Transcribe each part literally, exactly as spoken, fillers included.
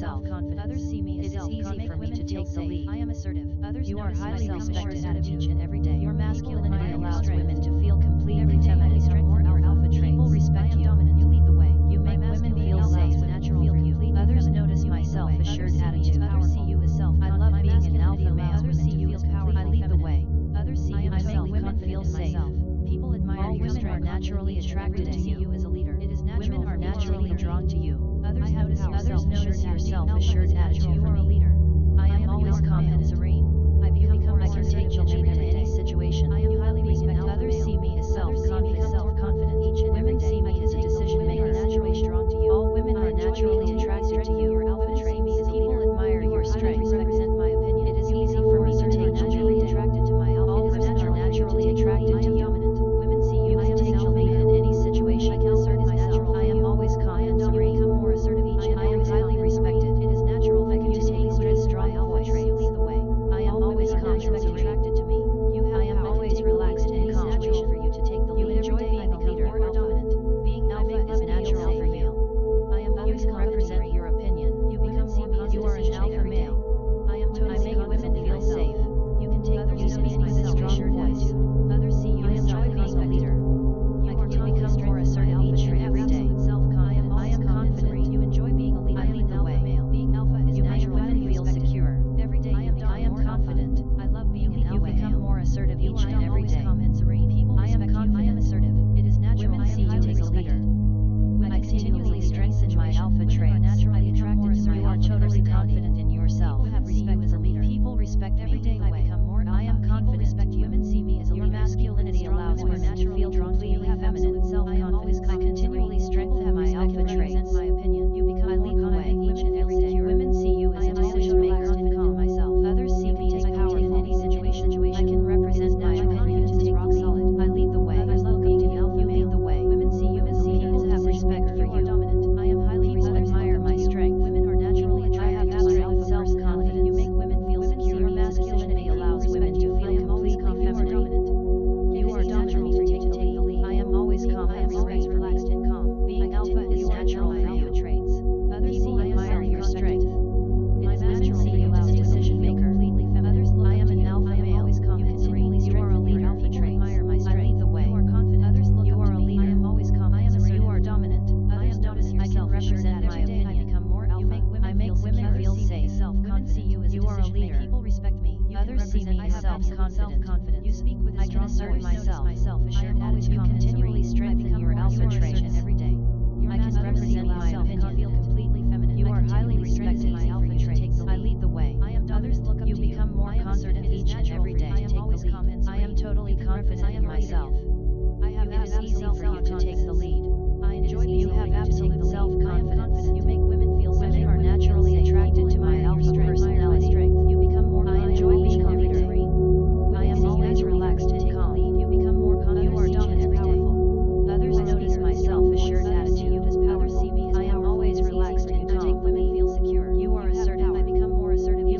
self-confident. Others see me as self-confident. For me to take the lead. I am assertive. Others you are highly respected at each and every day. Your masculinity allows women to feel complete and feminine or more alpha traits. People respect you. You lead the way. You make women feel safe and natural. Others notice my self-assured attitude. Others see you as self. I love being an alpha male. Others see you as powerful. I lead the way. Others see you as self. Women feel safe. People admire you. Women are naturally attracted to you as a leader. Women are naturally drawn to you. Others notice your self-assured attitude. You are a leader. I am always confident, serene. I become I can take children in any situation. I am highly respected. Others see me as self-confident. Self-confident. Each and every day I as a decision maker. Naturally drawn to you. All women are naturally attracted to you. Your alpha traits. People admire your strength. Represent my opinion. It is easy for me to take children. Attracted to my alpha. All women are naturally attracted to you. Women see you as take children in any situation. I can assert myself. I am always calm and serene. Become more assertive each and every day. I am highly respected. It is natural for you to take stress. Dry alpha traits. You lead the way. I am always calm and attracted to me. You have. I am always relaxed and calm. Natural for you to take the lead. You enjoy being a leader. More dominant. Being alpha is natural for you. I am always calm. Represent your opinion. You become more positive. You are an alpha male. I am. I make women feel safe. You can take others. You see me as a strong voice. Others see you as a leader. You are to become more assertive each and every day. I am confident. You enjoy being a leader. I lead the way. Being alpha is natural. You make women feel secure. Every day I am confident. I love being an alpha. You become more assertive each and every day. I am confident. Assertive. It is natural. Women see you as a leader. I continually strengthen my alpha traits. Naturally attracted to you. Are totally confident in yourself. You have respect as a leader. People respect every day. I become more. I am confident. Women see me as a leader. Your masculinity allows women to feel drawn to you. You have feminine self-confidence. I continually strengthen my alpha traits. My opinion. You become. I lead the way each and every day. Women see you as a decision maker. Calm myself. Others see me as powerful in any situation. I can represent my opinion to take rock solid. I lead the way. I love being an alpha male. You lead the way. Women see you as a leader. Respect for you. Dominant. I am highly respected. Admire my strength. Women are naturally attracted to my alpha self-confidence. You make women feel secure. Your masculinity allows women to feel completely feminine. You are natural to take the lead. I am always calm. I am always relaxed and calm. Being alpha is natural for you. Others see you admire your strength. My masculinity allows decision maker. Others love. I am an alpha male. You continually strengthen your alpha traits. I lead the way. You are confident. Others look up to me. I am always calm. Dominant. Others notice yourself. Represent my opinion. I become more alpha. You make women I make women feel safe. Women see you as a decision maker. People respect me. Others see me as self-confident. You speak with a strong voice. I can assert myself. I am always confident. You continually strengthen your alpha traits every day. I can represent my opinion. Feel completely feminine. You are highly respected. My alpha traits. I lead the way. I am others look up to you. You become more confident each and every day. I am always confident. I am totally confident in myself. I have it is easy for you to take the lead. I enjoy you have absolute self-confidence. You make women feel safe. Women are naturally attracted to my alpha personality. You become more I enjoy being a leader. I am always relaxed and calm. You become more confident. You are dominant every day. Others notice my self-assured attitude. Others see me as I am always relaxed and calm. Women feel secure. You are assertive. I become more assertive. You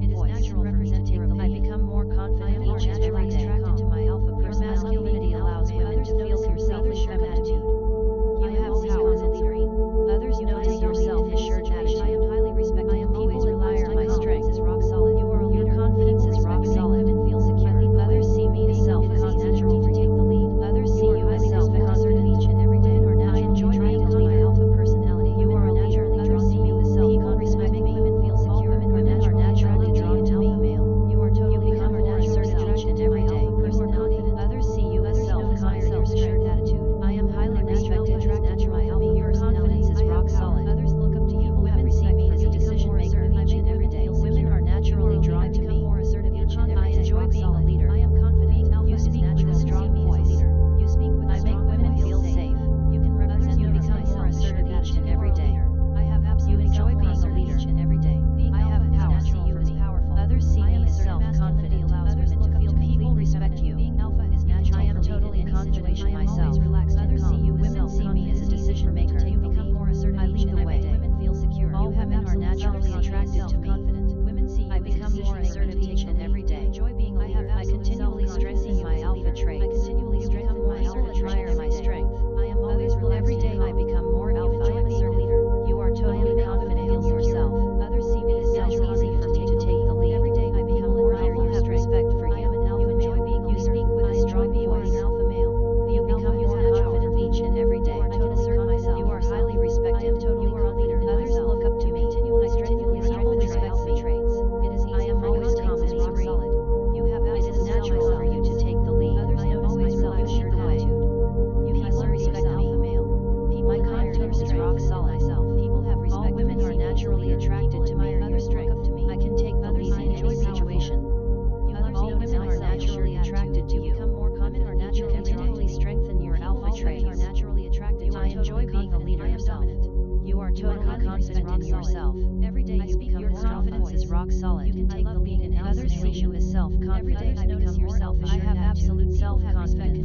strong it voice. It is natural for me to take the lead. I become more confident each and every day. Attracted to my alpha person. Your masculinity allows women to feel yourself with your attitude. You have power as a leader. Others notice yourself as your action. I am highly respected. I am always reliant on my strength. Is rock solid. You are a leader. Your confidence is rock solid. Women feel secure. Others see me as self-confident. It is natural to take the lead. Others see you as self-confident each and every day. I enjoy being a leader. Women are naturally masculine. It allows women to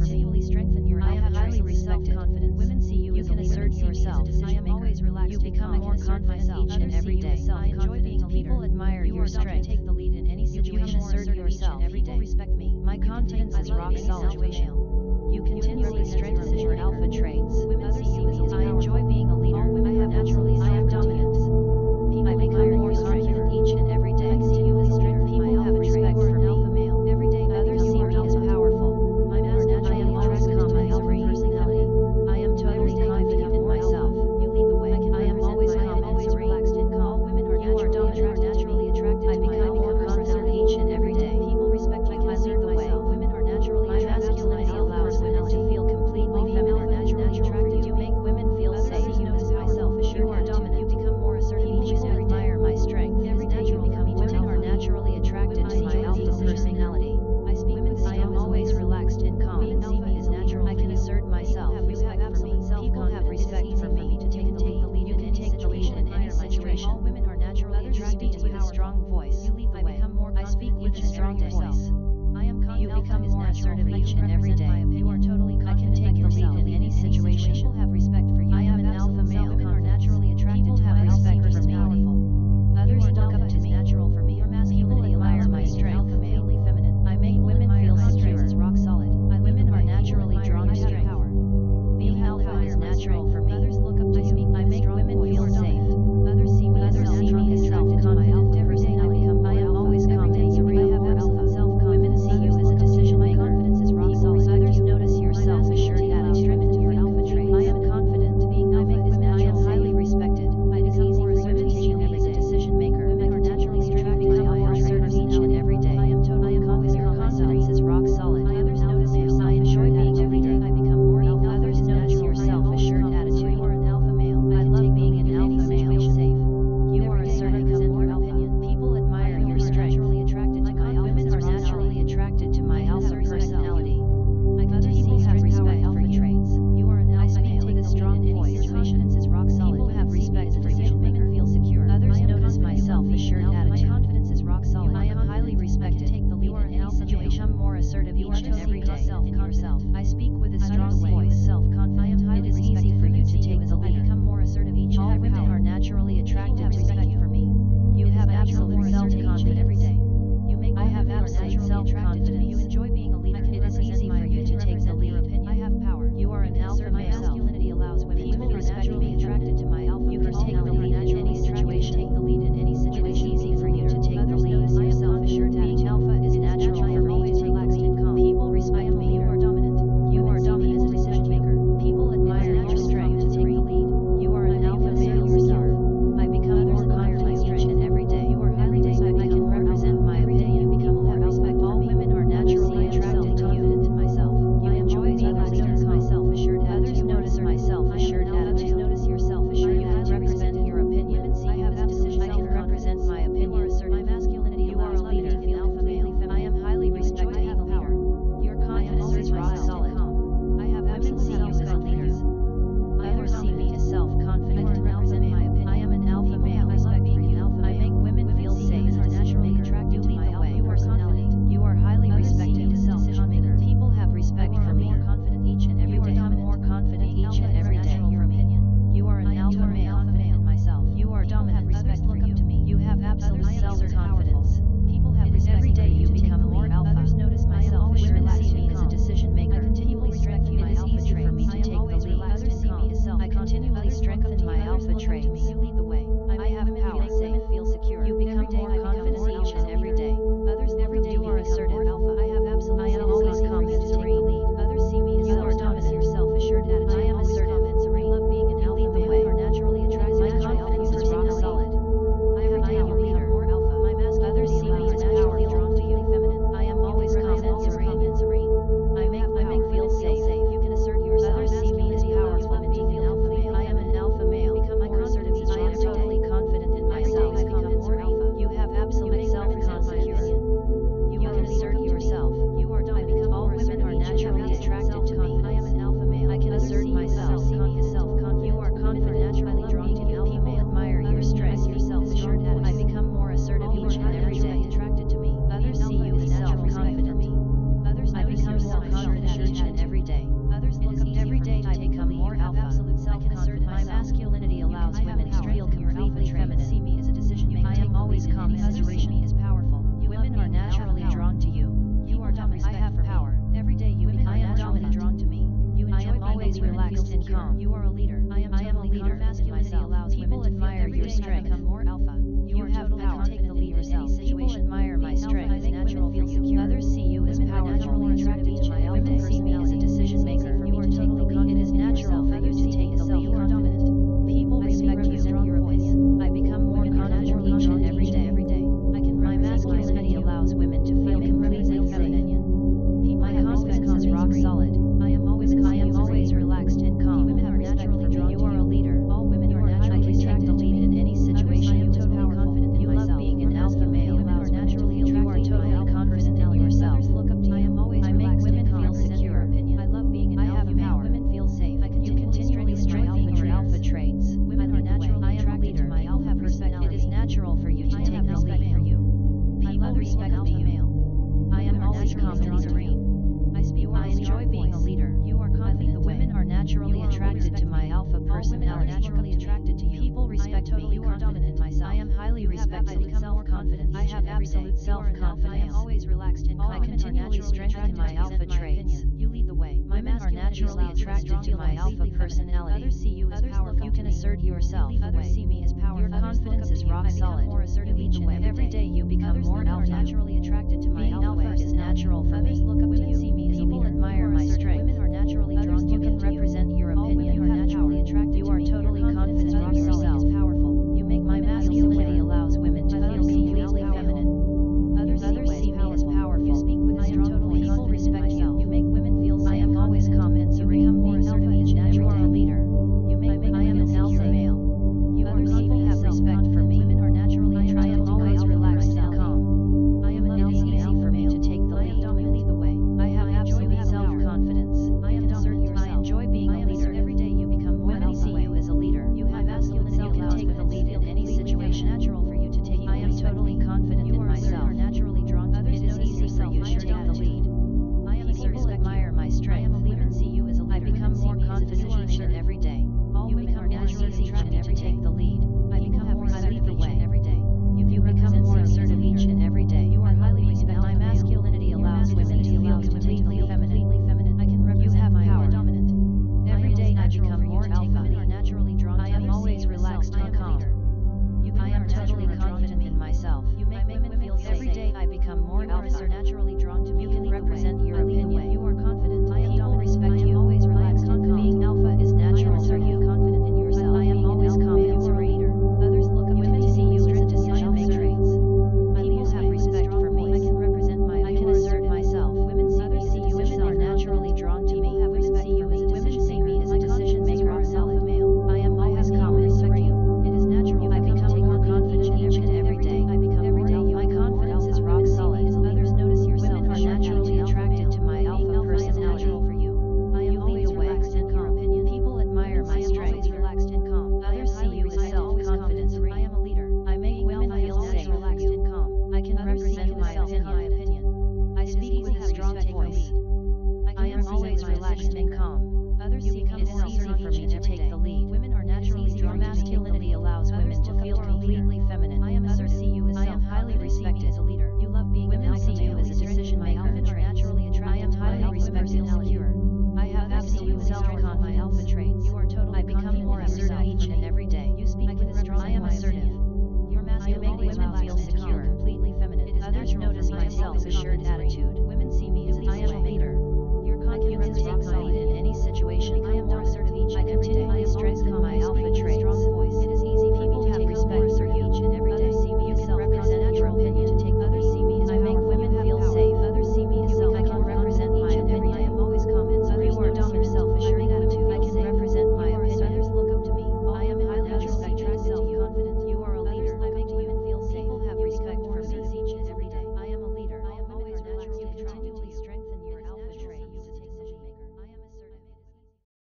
feel completely feminine. Natural You are a leader. I am, I am a leader. Masculinity allows people women to admire your strength. Become more alpha. You, you have totally power. Take the lead in yourself. Any situation. People admire my strength. I make natural women feel secure. Others see you as powerful. Naturally attracted to my alpha. Women see me as a decision maker. You, you are totally confident. It is natural for you to take the lead. You are dominant. People respect you and your opinion. I become more confident each and every day. I can. My masculinity allows women to feel completely feminine. My confidence is rock solid. I am always calm. I am always relaxed and calm. Women are naturally drawn. You are a leader. All women are naturally attracted to me in any situation. You are totally confident in yourself. You love being an alpha male. Women are naturally attracted. You are totally confident in yourself. Others look up to you. I am always relaxed. I make women feel secure. I love being an alpha male. I have women feel safe. I continually strengthen your alpha traits. Women are naturally attracted to my alpha personality. It is natural for you to take the lead. For you, people respect you. I am always calm and serene. I enjoy being a leader. You are confident. The women are naturally attracted to my alpha personality. Naturally attracted to you. People respect me. You are dominant. Myself. I am highly respected. Self-confidence. I have absolute self-confidence. I am always relaxed and calm. I continually strengthen my alpha traits. You lead the way. My men are naturally attracted to my alpha personality. Others see you as powerful. You can assert yourself. Others see me as powerful. Your confidence is rock solid. You lead the way. Every day you become more alpha. Naturally attracted to my alpha is natural for me. Women see me as a leader. Admire